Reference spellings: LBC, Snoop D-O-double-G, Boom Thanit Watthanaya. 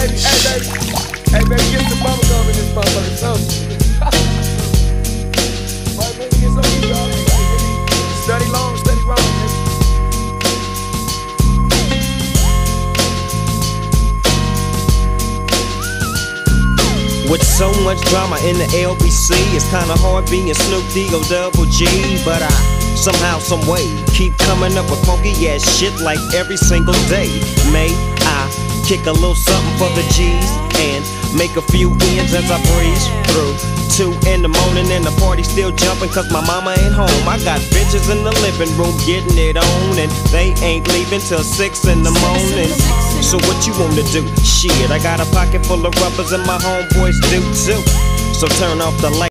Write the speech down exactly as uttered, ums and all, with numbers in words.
baby, hey baby, hey baby, get some bubble gum in this motherfucker, something. Right, baby, get some of y'all. Study long, study wrong, baby. With so much drama in the L B C, it's kinda hard being Snoop D O double G, but I somehow, some way, keep coming up with funky ass shit like every single day. May I kick a little something for the G's and make a few ends as I breeze through. Two in the morning and the party still jumping cause my mama ain't home. I got bitches in the living room getting it on and they ain't leaving till six in the morning. So what you wanna do? Shit, I got a pocket full of rubbers and my homeboys do too. So turn off the light.